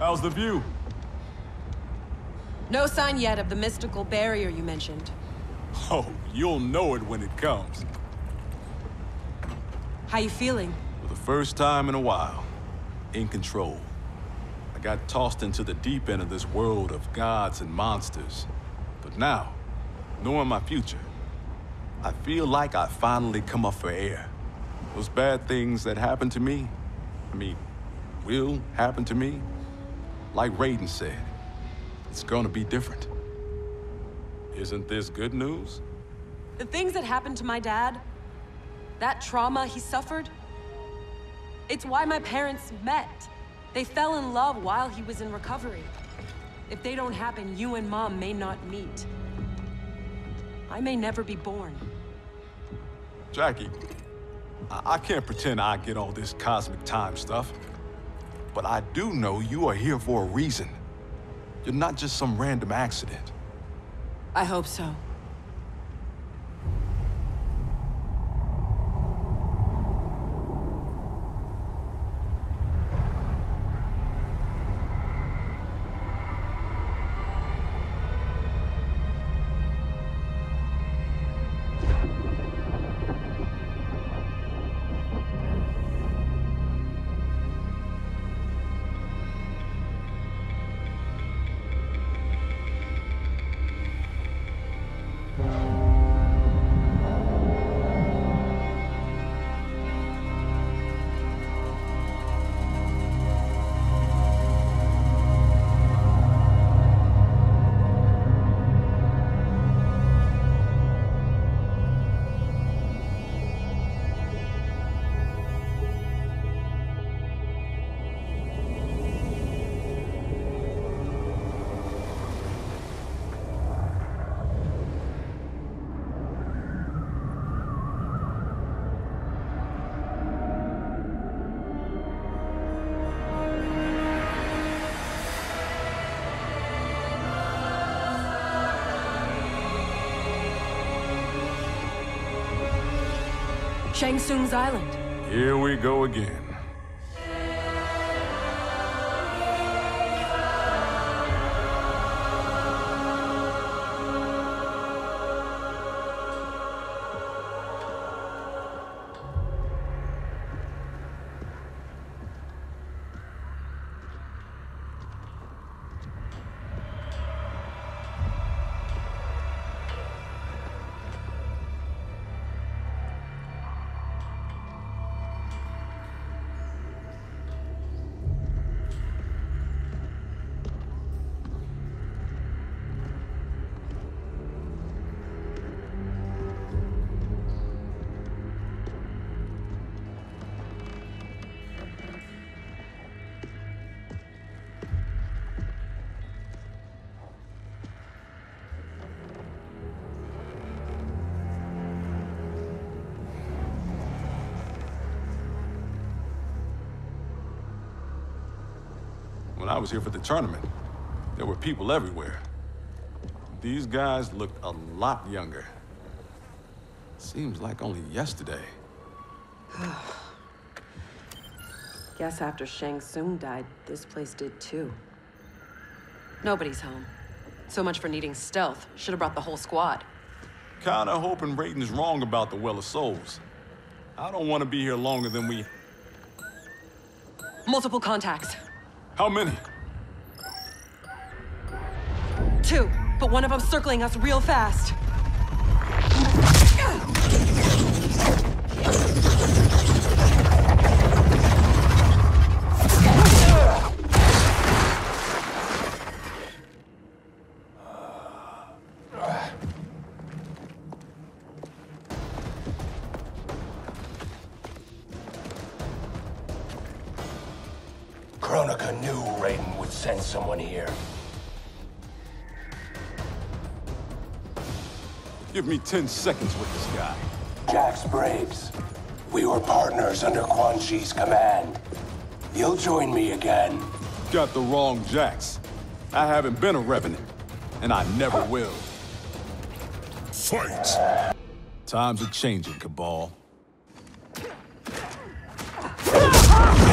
How's the view? No sign yet of the mystical barrier you mentioned. Oh, you'll know it when it comes. How you feeling? For the first time in a while, in control. I got tossed into the deep end of this world of gods and monsters. But now, knowing my future, I feel like I finally come up for air. Those bad things that happened to me, will happen to me. Like Raiden said, it's gonna be different. Isn't this good news? The things that happened to my dad, that trauma he suffered, it's why my parents met. They fell in love while he was in recovery. If they don't happen, you and Mom may not meet. I may never be born. Jackie, I can't pretend I get all this cosmic time stuff. But I do know you are here for a reason. You're not just some random accident. I hope so. Shang Tsung's Island. Here we go again. I was here for the tournament. There were people everywhere. These guys looked a lot younger. Seems like only yesterday. Guess after Shang Tsung died, this place did too. Nobody's home. So much for needing stealth. Should have brought the whole squad. Kinda hoping Raiden's wrong about the Well of Souls. I don't want to be here longer than we... Multiple contacts. How many? 2, but one of them circling us real fast. Kronika knew Raiden would send someone here. Give me 10 seconds with this guy. Jax Briggs. We were partners under Quan Chi's command. You'll join me again. Got the wrong Jax. I haven't been a revenant, and I never will. Fight! Times are changing, Cabal. Ugh!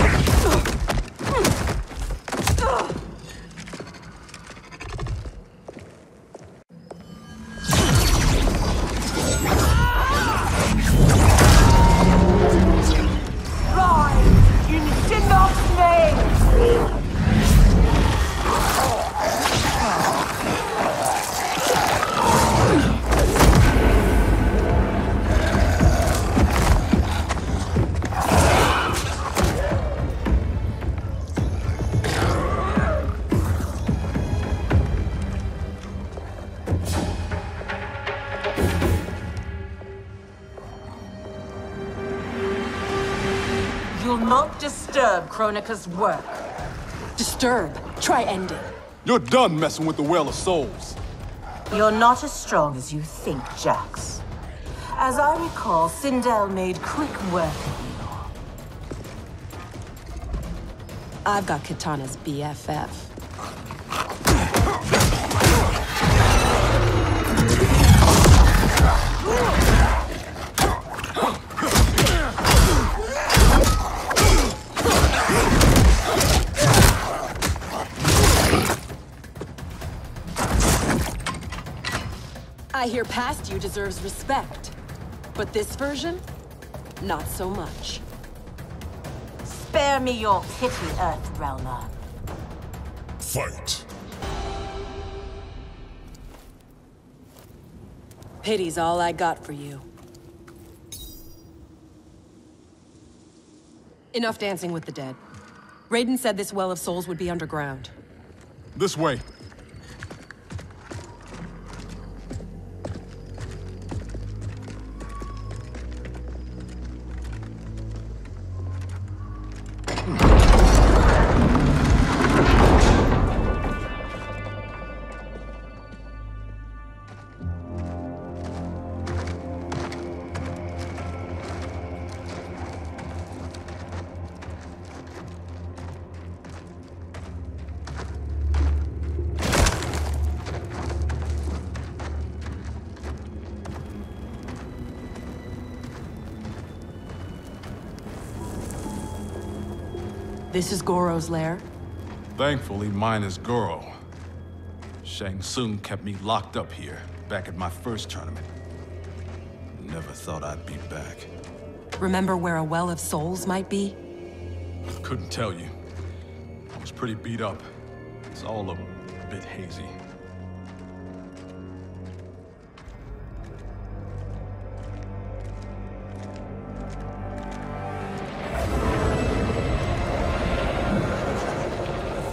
not disturb Kronika's work. Disturb. Try ending. You're done messing with the Well of Souls. You're not as strong as you think, Jax. As I recall, Sindel made quick work of you. I've got Kitana's BFF. I hear past you deserves respect, but this version, not so much. Spare me your pity, Earthrealmer. Fight. Pity's all I got for you. Enough dancing with the dead. Raiden said this Well of Souls would be underground. This way. This is Goro's lair? Thankfully, mine is Goro. Shang Tsung kept me locked up here, back at my first tournament. Never thought I'd be back. Remember where a Well of Souls might be? Couldn't tell you. I was pretty beat up. It's all a bit hazy.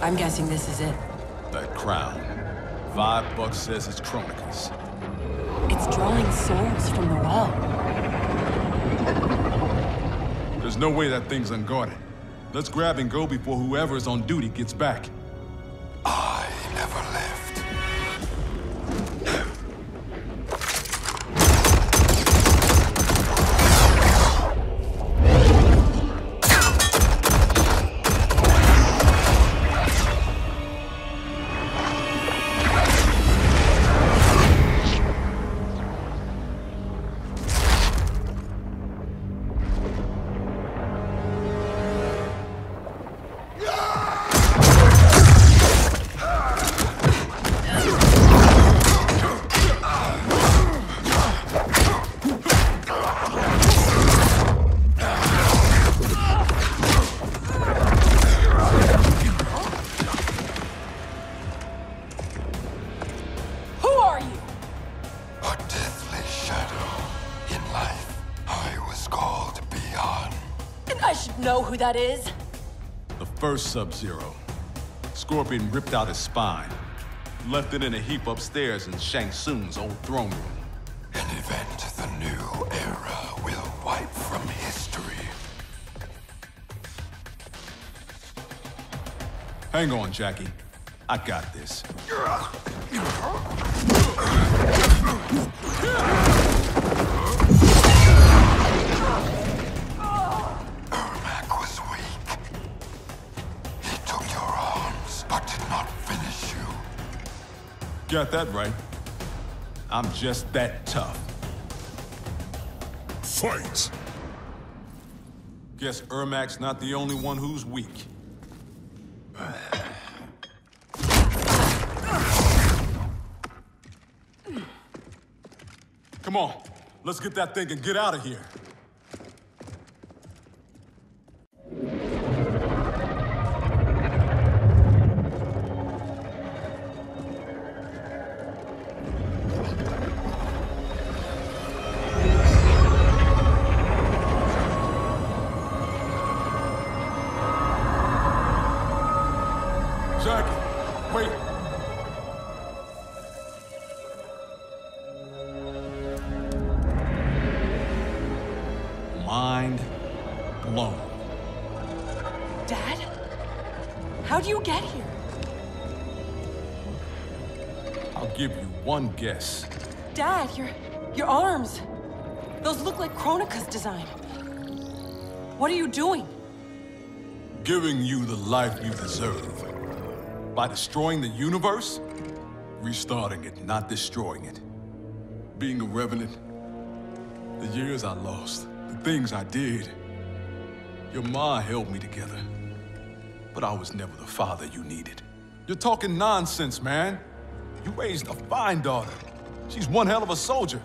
I'm guessing this is it. That crown. $5 says it's Kronika's. It's drawing souls from the well. There's no way that thing's unguarded. Let's grab and go before whoever is on duty gets back. I never left. That is? The first Sub-Zero. Scorpion ripped out his spine, left it in a heap upstairs in Shang Tsung's old throne room. An event the new era will wipe from history. Hang on, Jackie. I got this. Got that right. I'm just that tough. Fight! Guess Ermac's not the only one who's weak. Come on, let's get that thing and get out of here. Mind blown. Dad? How do you get here? I'll give you one guess. Dad, your arms. Those look like Kronika's design. What are you doing? Giving you the life you deserve. By destroying the universe, restarting it, not destroying it. Being a revenant, the years I lost, the things I did. Your ma held me together, but I was never the father you needed. You're talking nonsense, man. You raised a fine daughter. She's one hell of a soldier.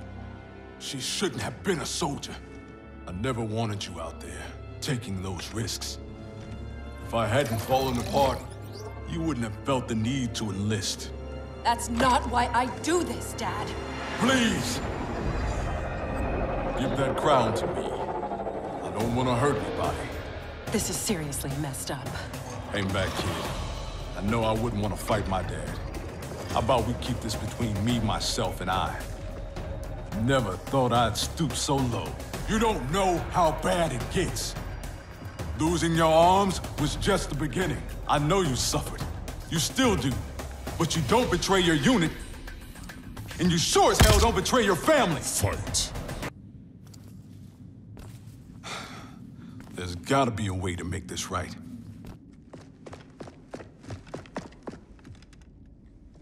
She shouldn't have been a soldier. I never wanted you out there, taking those risks. If I hadn't fallen apart, you wouldn't have felt the need to enlist. That's not why I do this, Dad. Please! Give that crown to me. I don't want to hurt anybody. This is seriously messed up. Hang back, kid. I know I wouldn't want to fight my dad. How about we keep this between me, myself, and I? Never thought I'd stoop so low. You don't know how bad it gets. Losing your arms was just the beginning. I know you suffered. You still do. But you don't betray your unit. And you sure as hell don't betray your family. Fight. There's gotta be a way to make this right.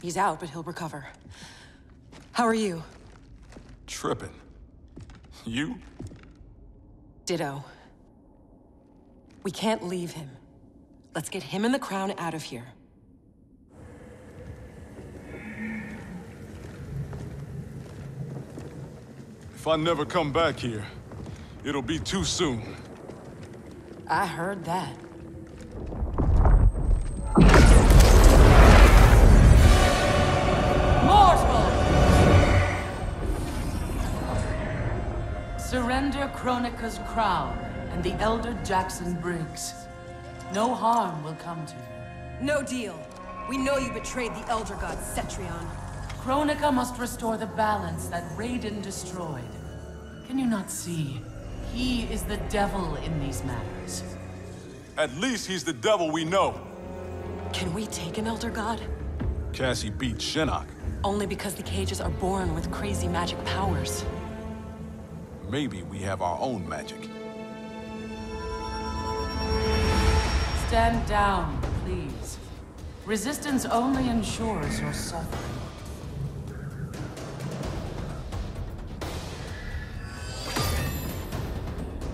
He's out, but he'll recover. How are you? Tripping. You? Ditto. We can't leave him. Let's get him and the crown out of here. If I never come back here, it'll be too soon. I heard that. Mortal! Surrender Kronika's crown and the Elder Jackson Briggs. No harm will come to you. No deal. We know you betrayed the Elder God Cetrion. Kronika must restore the balance that Raiden destroyed. Can you not see? He is the devil in these matters. At least he's the devil we know. Can we take an Elder God? Cassie beat Shinnok. Only because the cages are born with crazy magic powers. Maybe we have our own magic. Stand down, please. Resistance only ensures your suffering.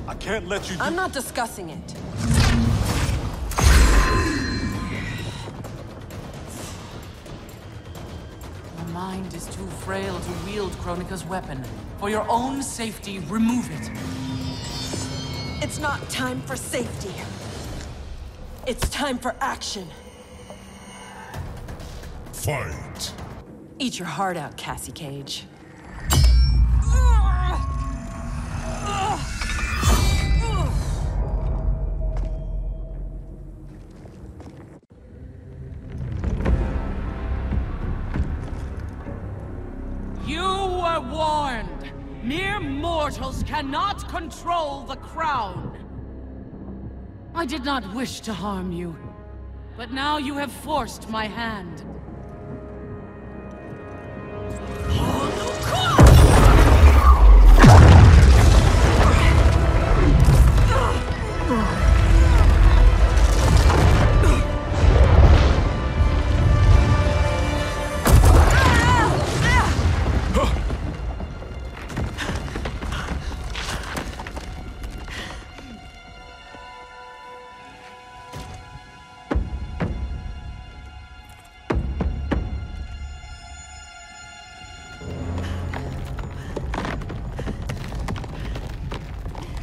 I can't let you do- I'm not discussing it. Your mind is too frail to wield Kronika's weapon. For your own safety, remove it. It's not time for safety. It's time for action. Fight. Eat your heart out, Cassie Cage. Cannot control the crown. I did not wish to harm you, but now you have forced my hand.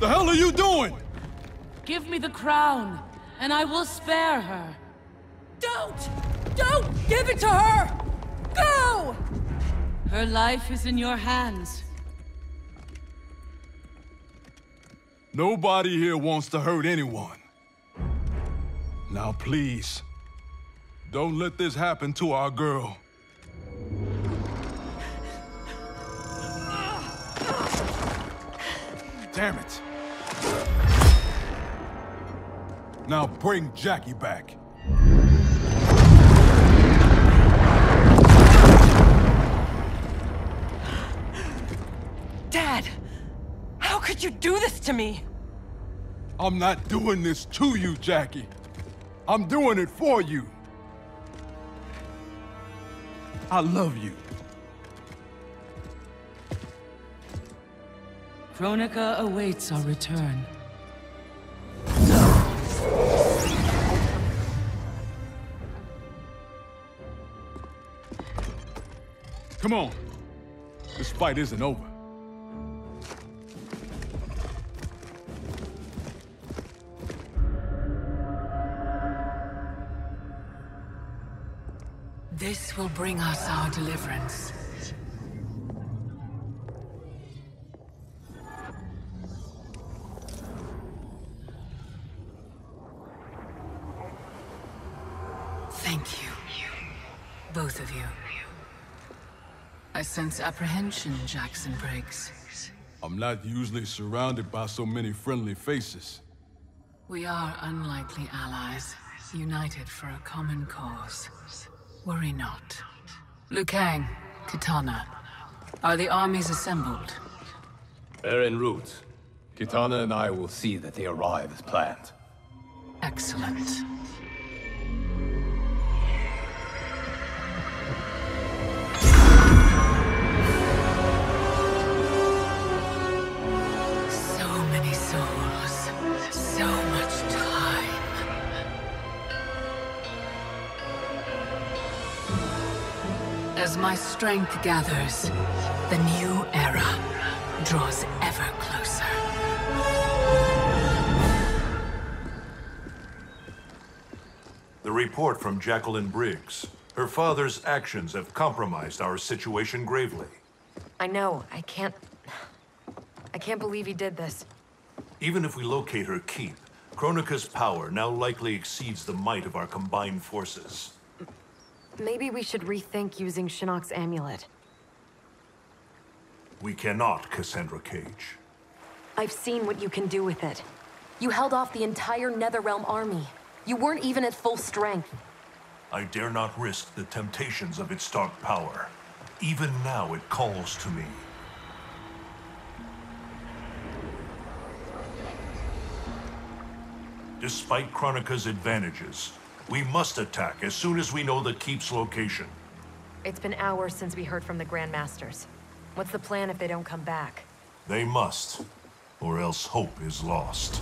What are you doing? Give me the crown, and I will spare her. Don't give it to her. Go. Her life is in your hands. Nobody here wants to hurt anyone. Now, please, don't let this happen to our girl. Damn it. Now bring Jackie back. Dad, how could you do this to me? I'm not doing this to you, Jackie. I'm doing it for you. I love you. Kronika awaits our return. Come on. This fight isn't over. This will bring us our deliverance. Thank you, both of you. I sense apprehension, Jackson Briggs. I'm not usually surrounded by so many friendly faces. We are unlikely allies, united for a common cause. Worry not. Liu Kang, Kitana, are the armies assembled? They're en route. Kitana and I will see that they arrive as planned. Excellent. As my strength gathers, the new era draws ever closer. The report from Jacqueline Briggs. Her father's actions have compromised our situation gravely. I know. I can't believe he did this. Even if we locate her keep, Kronika's power now likely exceeds the might of our combined forces. Maybe we should rethink using Shinnok's amulet. We cannot, Cassandra Cage. I've seen what you can do with it. You held off the entire Netherrealm army. You weren't even at full strength. I dare not risk the temptations of its dark power. Even now it calls to me. Despite Kronika's advantages, we must attack as soon as we know the keep's location. It's been hours since we heard from the Grandmasters. What's the plan if they don't come back? They must, or else hope is lost.